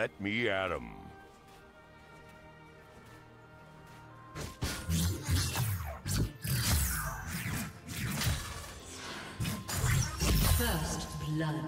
Let me at 'em. First blood.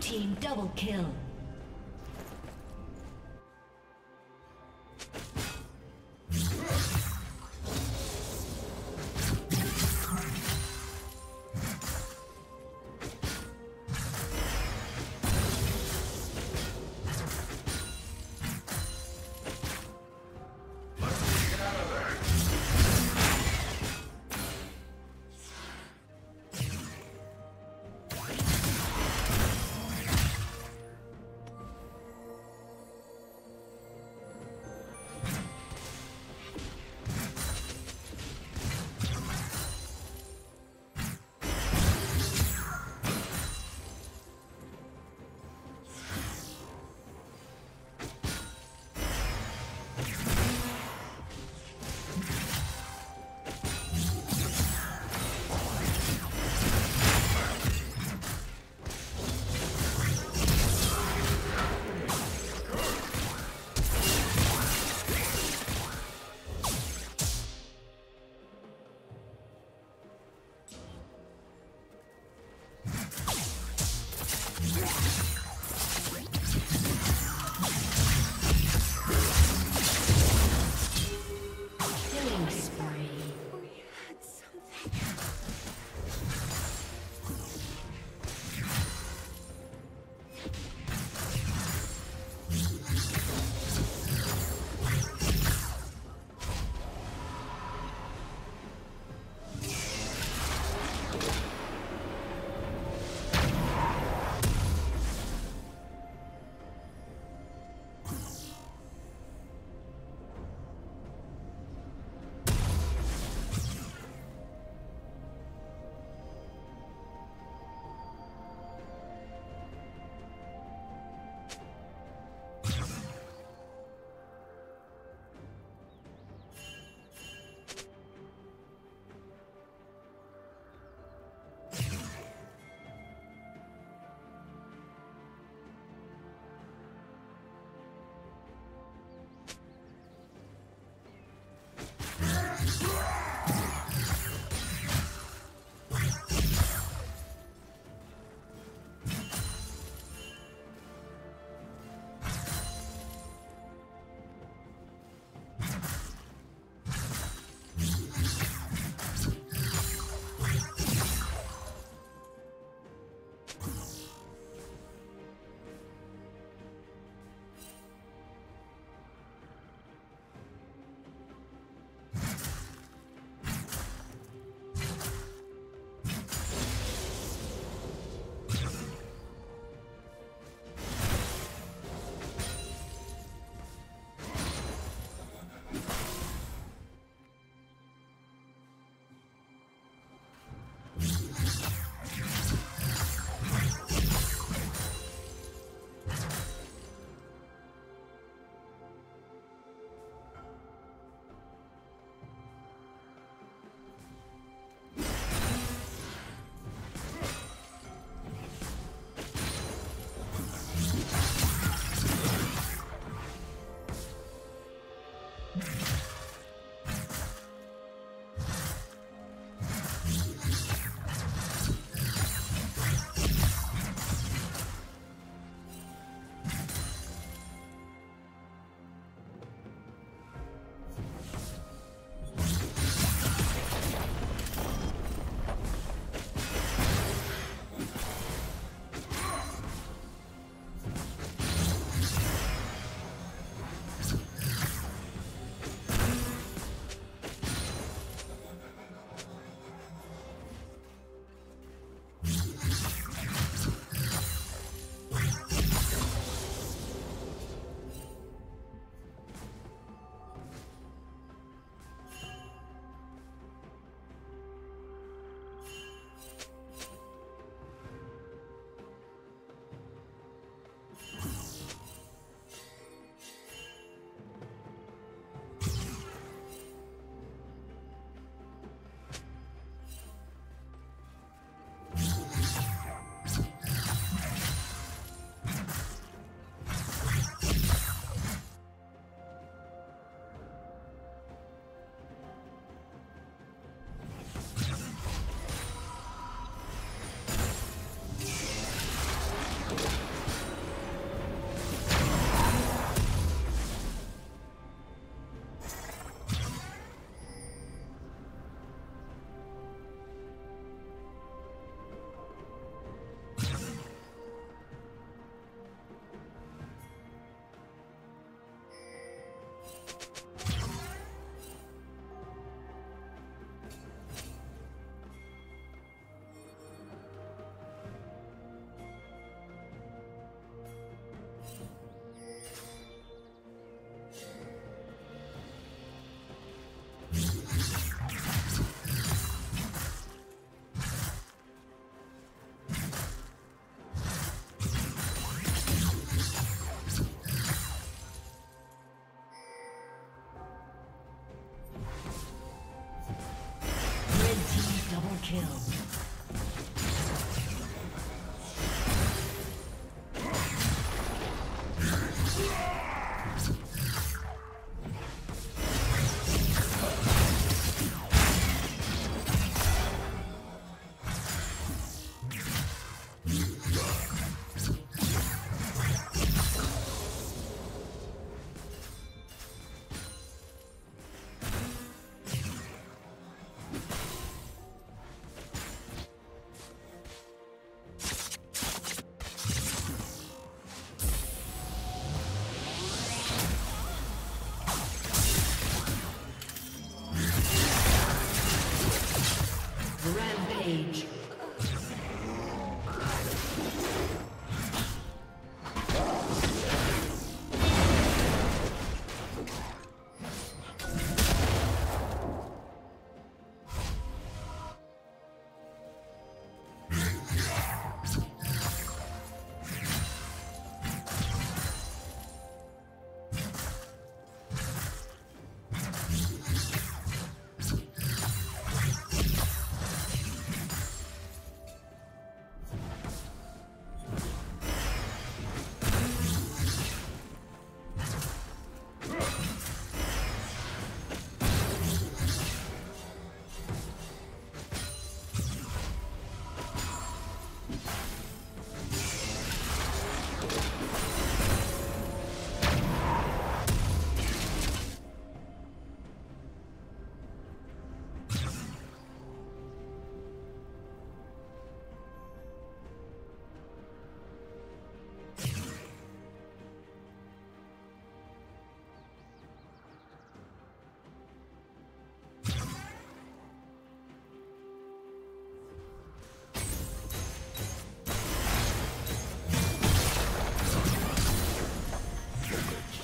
Team double kill.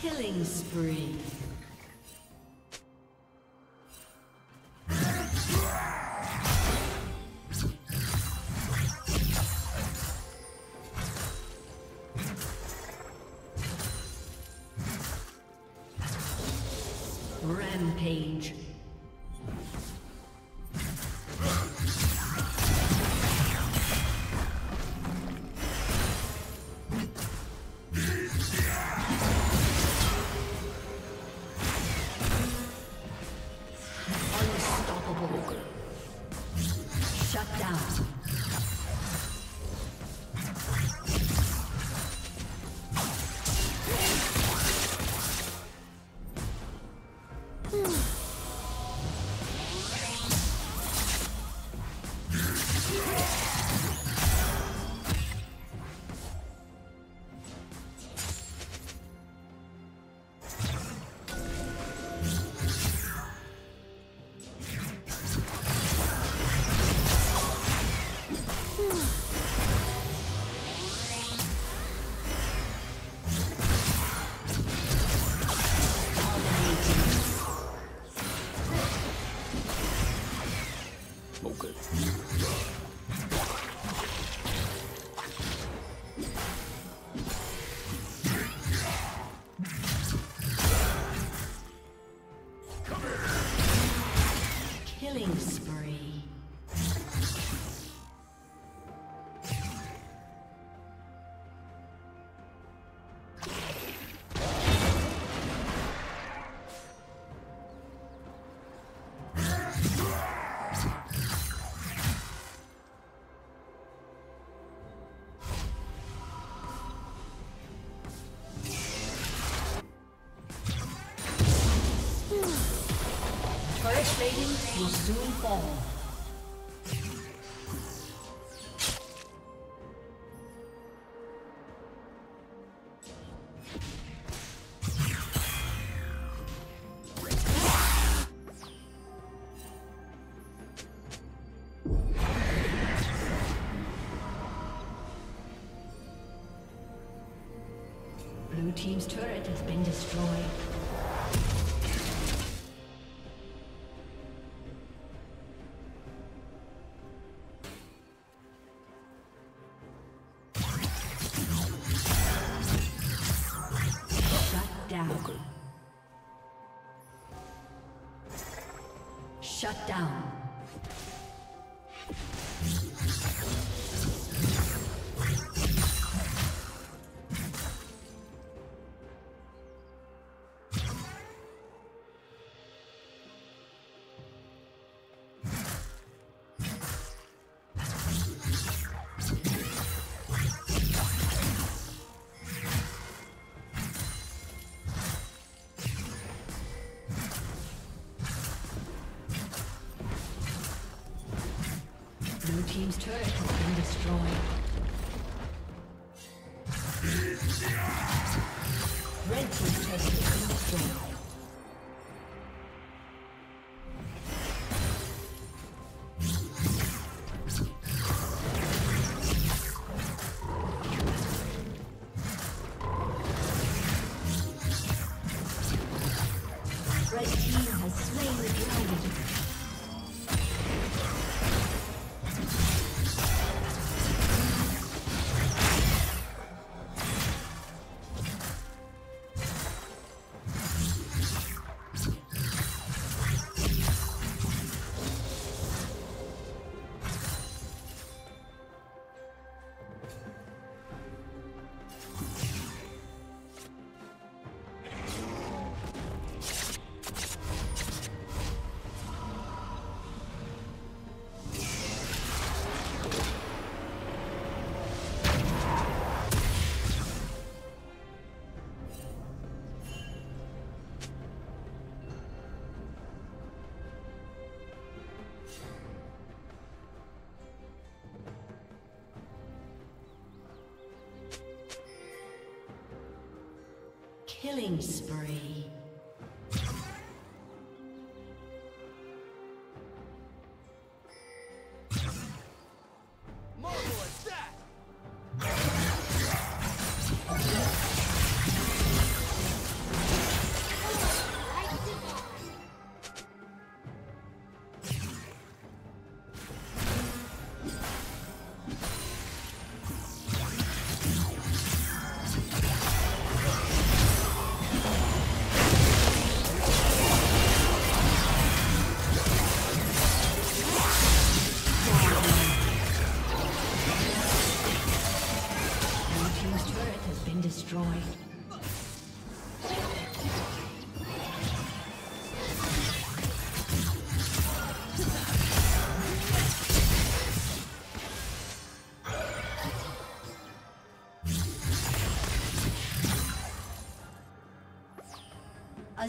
Killing spree. Rampage. Will soon fall. Blue team's turret has been destroyed. Shut down. team's turret has been destroyed. Red team's turret has been destroyed. Killing spree. Marvelous that. A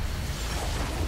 disconnected.